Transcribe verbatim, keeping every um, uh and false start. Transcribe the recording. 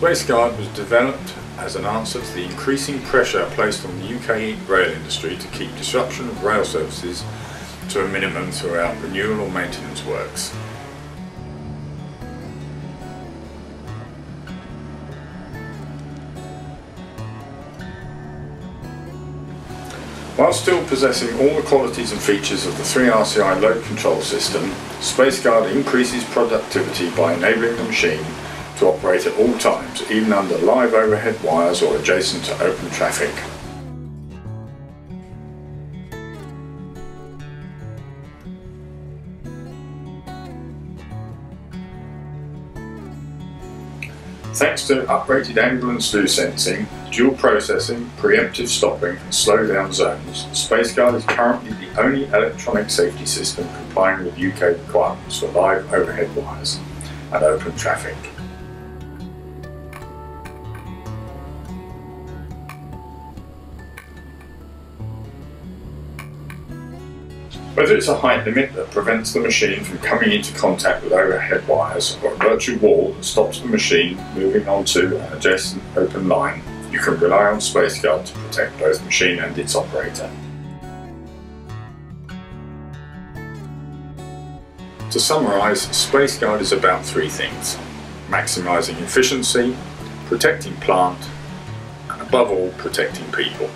SpaceGuard was developed as an answer to the increasing pressure placed on the U K rail industry to keep disruption of rail services to a minimum throughout renewal or maintenance works. While still possessing all the qualities and features of the three R C I load control system, SpaceGuard increases productivity by enabling the machine to operate at all times, even under live overhead wires or adjacent to open traffic. Thanks to upgraded angle and slew sensing, dual processing, preemptive stopping and slow down zones, SpaceGuard is currently the only electronic safety system complying with U K requirements for live overhead wires and open traffic. Whether it's a height limit that prevents the machine from coming into contact with overhead wires, or a virtual wall that stops the machine moving onto an adjacent open line, you can rely on SpaceGuard to protect both the machine and its operator. To summarise, SpaceGuard is about three things: maximising efficiency, protecting plant, and above all, protecting people.